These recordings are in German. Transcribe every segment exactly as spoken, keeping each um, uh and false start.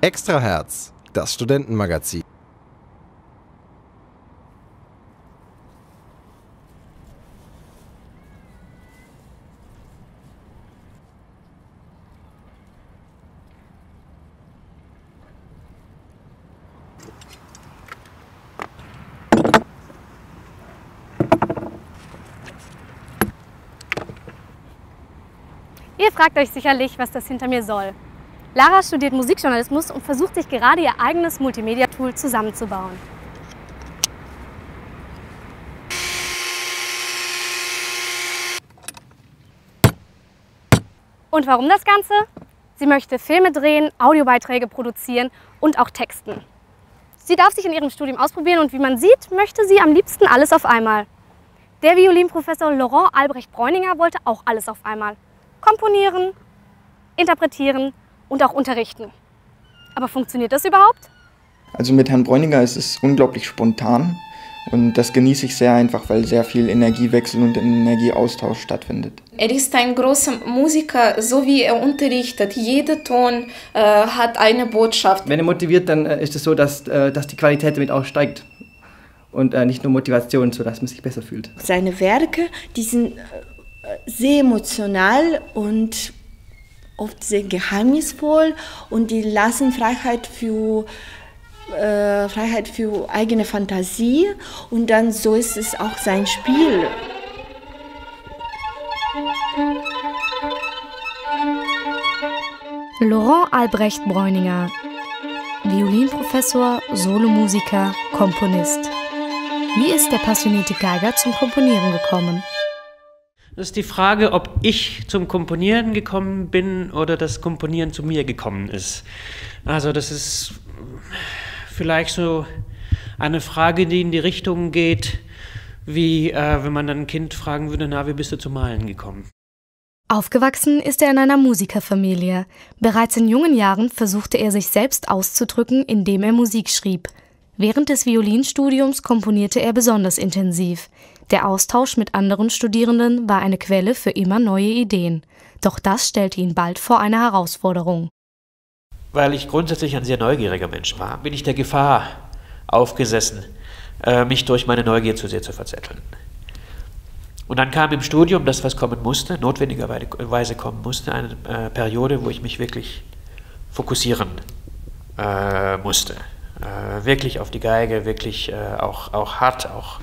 ExtraHertz, das Studentenmagazin. Ihr fragt euch sicherlich, was das hinter mir soll. Lara studiert Musikjournalismus und versucht sich gerade ihr eigenes Multimedia-Tool zusammenzubauen. Und warum das Ganze? Sie möchte Filme drehen, Audiobeiträge produzieren und auch texten. Sie darf sich in ihrem Studium ausprobieren und wie man sieht, möchte sie am liebsten alles auf einmal. Der Violinprofessor Laurent Albrecht Breuninger wollte auch alles auf einmal. Komponieren, interpretieren und auch unterrichten. Aber funktioniert das überhaupt? Also mit Herrn Breuninger ist es unglaublich spontan und das genieße ich sehr einfach, weil sehr viel Energiewechsel und Energieaustausch stattfindet. Er ist ein großer Musiker, so wie er unterrichtet. Jeder Ton äh, hat eine Botschaft. Wenn er motiviert, dann ist es so, dass, dass die Qualität damit auch steigt. Und äh, nicht nur Motivation, sodass man sich besser fühlt. Seine Werke, die sind sehr emotional und oft sehr geheimnisvoll und die lassen Freiheit für, äh, Freiheit für eigene Fantasie und dann so ist es auch sein Spiel. Laurent Albrecht Breuninger, Violinprofessor, Solomusiker, Komponist. Wie ist der passionierte Geiger zum Komponieren gekommen? Das ist die Frage, ob ich zum Komponieren gekommen bin oder das Komponieren zu mir gekommen ist. Also das ist vielleicht so eine Frage, die in die Richtung geht, wie äh, wenn man dann ein Kind fragen würde, na, wie bist du zum Malen gekommen? Aufgewachsen ist er in einer Musikerfamilie. Bereits in jungen Jahren versuchte er sich selbst auszudrücken, indem er Musik schrieb. Während des Violinstudiums komponierte er besonders intensiv. Der Austausch mit anderen Studierenden war eine Quelle für immer neue Ideen. Doch das stellte ihn bald vor eine Herausforderung. Weil ich grundsätzlich ein sehr neugieriger Mensch war, bin ich der Gefahr aufgesessen, mich durch meine Neugier zu sehr zu verzetteln. Und dann kam im Studium das, was kommen musste, notwendigerweise kommen musste, eine Periode, wo ich mich wirklich fokussieren musste. Äh, wirklich auf die Geige, wirklich äh, auch, auch hart, auch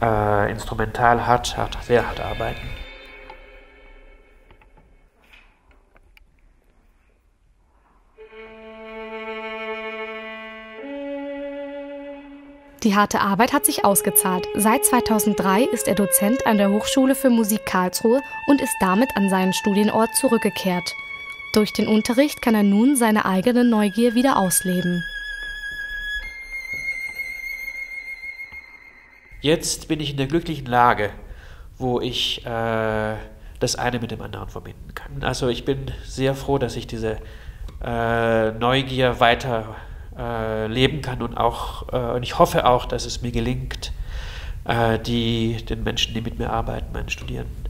äh, instrumental hart, hart, sehr hart arbeiten. Die harte Arbeit hat sich ausgezahlt. Seit zweitausenddrei ist er Dozent an der Hochschule für Musik Karlsruhe und ist damit an seinen Studienort zurückgekehrt. Durch den Unterricht kann er nun seine eigene Neugier wieder ausleben. Jetzt bin ich in der glücklichen Lage, wo ich äh, das eine mit dem anderen verbinden kann. Also ich bin sehr froh, dass ich diese äh, Neugier weiter äh, leben kann und auch äh, und ich hoffe auch, dass es mir gelingt, äh, die, den Menschen, die mit mir arbeiten, meinen Studierenden,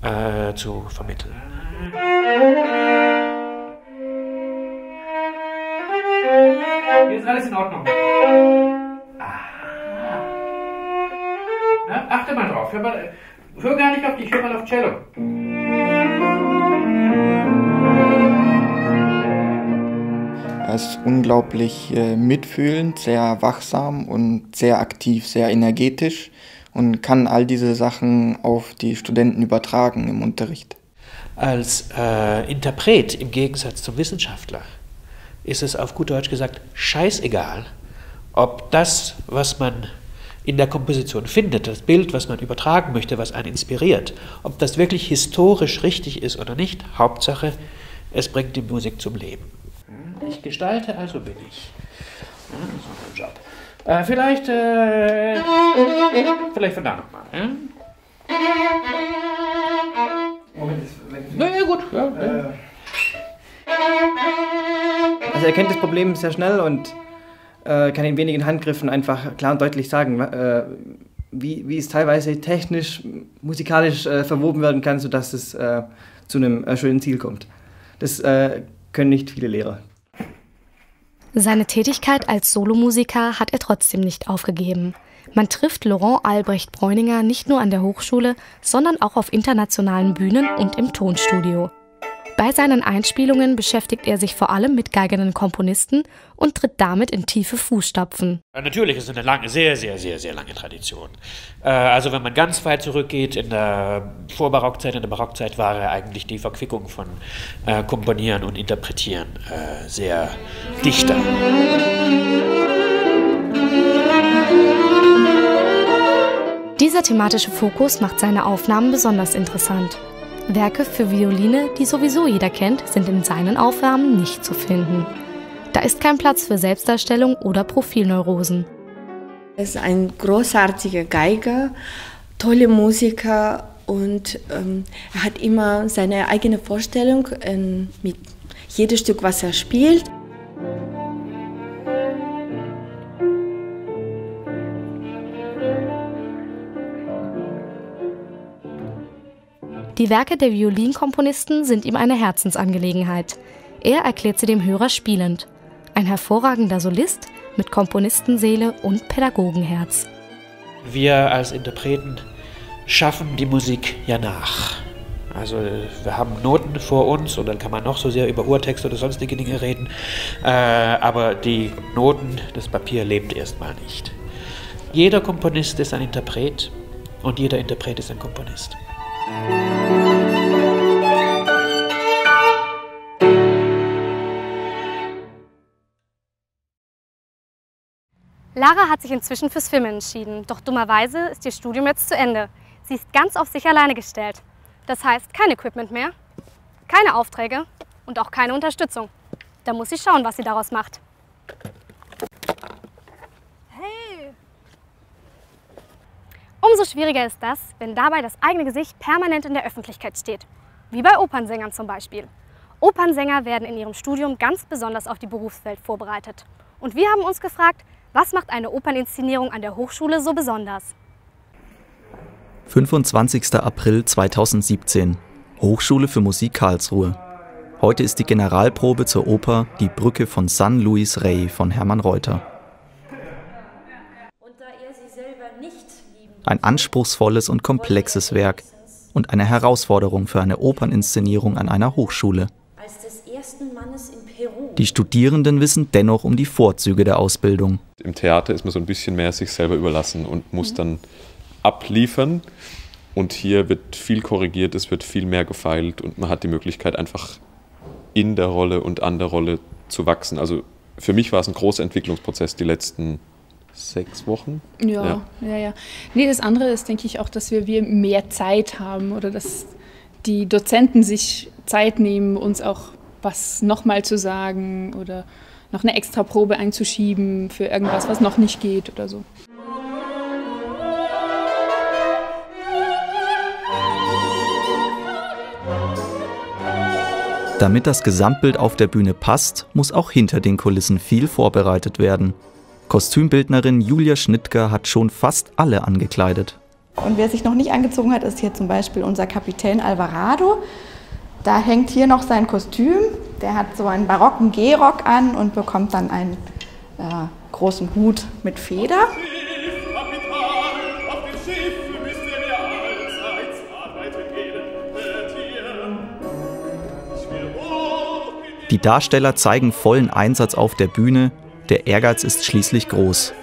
äh, zu vermitteln. Hier ist alles in Ordnung. Na, achte mal drauf, hör, mal, hör gar nicht auf dich, hör mal auf Cello. Er ist unglaublich äh, mitfühlend, sehr wachsam und sehr aktiv, sehr energetisch und kann all diese Sachen auf die Studenten übertragen im Unterricht. Als äh, Interpret im Gegensatz zum Wissenschaftler ist es auf gut Deutsch gesagt scheißegal, ob das, was man in der Komposition findet, das Bild, was man übertragen möchte, was einen inspiriert. Ob das wirklich historisch richtig ist oder nicht, Hauptsache, es bringt die Musik zum Leben. Ich gestalte, also bin ich. Das ist mein Job. Äh, vielleicht, äh, vielleicht von da nochmal. Äh? Moment, wenn Sie... Naja, gut. Ja, äh. ja. Also er kennt das Problem sehr schnell und kann in wenigen Handgriffen einfach klar und deutlich sagen, äh, wie, wie es teilweise technisch, musikalisch äh, verwoben werden kann, sodass es äh, zu einem äh, schönen Ziel kommt. Das äh, können nicht viele Lehrer. Seine Tätigkeit als Solomusiker hat er trotzdem nicht aufgegeben. Man trifft Laurent Albrecht Breuninger nicht nur an der Hochschule, sondern auch auf internationalen Bühnen und im Tonstudio. Bei seinen Einspielungen beschäftigt er sich vor allem mit geigenden Komponisten und tritt damit in tiefe Fußstapfen. Natürlich ist es eine lange, sehr, sehr, sehr, sehr lange Tradition. Also wenn man ganz weit zurückgeht, in der Vorbarockzeit, in der Barockzeit war eigentlich die Verquickung von Komponieren und Interpretieren sehr dichter. Dieser thematische Fokus macht seine Aufnahmen besonders interessant. Werke für Violine, die sowieso jeder kennt, sind in seinen Aufnahmen nicht zu finden. Da ist kein Platz für Selbstdarstellung oder Profilneurosen. Er ist ein großartiger Geiger, tolle Musiker und ähm, er hat immer seine eigene Vorstellung ähm, mit jedem Stück, was er spielt. Die Werke der Violinkomponisten sind ihm eine Herzensangelegenheit. Er erklärt sie dem Hörer spielend. Ein hervorragender Solist mit Komponistenseele und Pädagogenherz. Wir als Interpreten schaffen die Musik ja nach. Also wir haben Noten vor uns und dann kann man noch so sehr über Urtexte oder sonstige Dinge reden. Äh, aber die Noten, das Papier lebt erstmal nicht. Jeder Komponist ist ein Interpret und jeder Interpret ist ein Komponist. Lara hat sich inzwischen fürs Filmen entschieden, doch dummerweise ist ihr Studium jetzt zu Ende. Sie ist ganz auf sich alleine gestellt. Das heißt, kein Equipment mehr, keine Aufträge und auch keine Unterstützung. Da muss sie schauen, was sie daraus macht. Hey! Umso schwieriger ist das, wenn dabei das eigene Gesicht permanent in der Öffentlichkeit steht. Wie bei Opernsängern zum Beispiel. Opernsänger werden in ihrem Studium ganz besonders auf die Berufswelt vorbereitet. Und wir haben uns gefragt, was macht eine Operninszenierung an der Hochschule so besonders? fünfundzwanzigster April zweitausendsiebzehn, Hochschule für Musik Karlsruhe. Heute ist die Generalprobe zur Oper Die Brücke von San Luis Rey von Hermann Reuter. Ein anspruchsvolles und komplexes Werk und eine Herausforderung für eine Operninszenierung an einer Hochschule. Die Studierenden wissen dennoch um die Vorzüge der Ausbildung. Im Theater ist man so ein bisschen mehr sich selber überlassen und muss mhm. dann abliefern. Und hier wird viel korrigiert, es wird viel mehr gefeilt und man hat die Möglichkeit, einfach in der Rolle und an der Rolle zu wachsen. Also für mich war es ein großer Entwicklungsprozess die letzten sechs Wochen. Ja, ja, ja. ja. Nee, das andere ist, denke ich, auch, dass wir, wir mehr Zeit haben oder dass die Dozenten sich Zeit nehmen, uns auch was nochmal zu sagen oder noch eine extra Probe einzuschieben für irgendwas, was noch nicht geht oder so. Damit das Gesamtbild auf der Bühne passt, muss auch hinter den Kulissen viel vorbereitet werden. Kostümbildnerin Julia Schnittger hat schon fast alle angekleidet. Und wer sich noch nicht angezogen hat, ist hier zum Beispiel unser Kapitän Alvarado. Da hängt hier noch sein Kostüm, der hat so einen barocken Gehrock an und bekommt dann einen äh, großen Hut mit Feder. Die Darsteller zeigen vollen Einsatz auf der Bühne, der Ehrgeiz ist schließlich groß.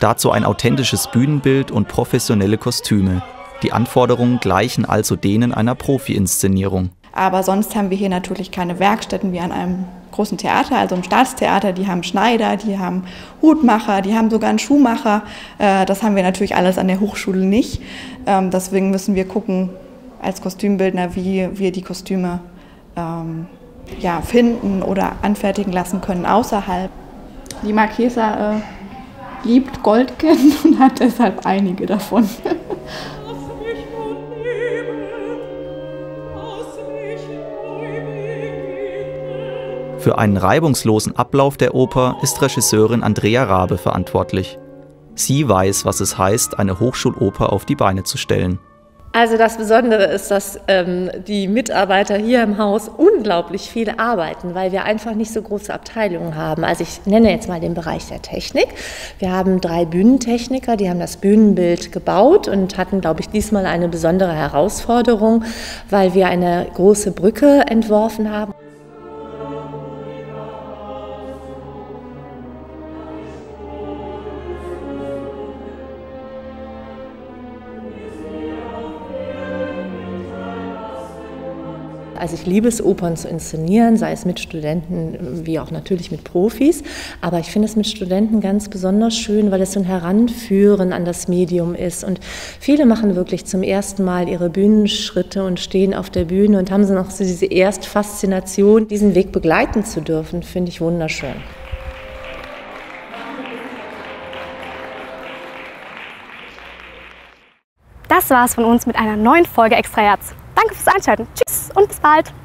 Dazu ein authentisches Bühnenbild und professionelle Kostüme. Die Anforderungen gleichen also denen einer Profi-Inszenierung. Aber sonst haben wir hier natürlich keine Werkstätten wie an einem großen Theater, also im Staatstheater. Die haben Schneider, die haben Hutmacher, die haben sogar einen Schuhmacher. Das haben wir natürlich alles an der Hochschule nicht. Deswegen müssen wir gucken als Kostümbildner, wie wir die Kostüme ja, finden oder anfertigen lassen können außerhalb. Die Marquesa äh, liebt Goldketten und hat deshalb einige davon. Für einen reibungslosen Ablauf der Oper ist Regisseurin Andrea Raabe verantwortlich. Sie weiß, was es heißt, eine Hochschuloper auf die Beine zu stellen. Also das Besondere ist, dass ähm, die Mitarbeiter hier im Haus unglaublich viel arbeiten, weil wir einfach nicht so große Abteilungen haben. Also ich nenne jetzt mal den Bereich der Technik. Wir haben drei Bühnentechniker, die haben das Bühnenbild gebaut und hatten, glaube ich, diesmal eine besondere Herausforderung, weil wir eine große Brücke entworfen haben. Also ich liebe es, Opern zu inszenieren, sei es mit Studenten, wie auch natürlich mit Profis. Aber ich finde es mit Studenten ganz besonders schön, weil es so ein Heranführen an das Medium ist. Und viele machen wirklich zum ersten Mal ihre Bühnenschritte und stehen auf der Bühne und haben so noch so diese Erstfaszination, diesen Weg begleiten zu dürfen, finde ich wunderschön. Das war's von uns mit einer neuen Folge ExtraHertz. Danke fürs Einschalten. Tschüss und bis bald.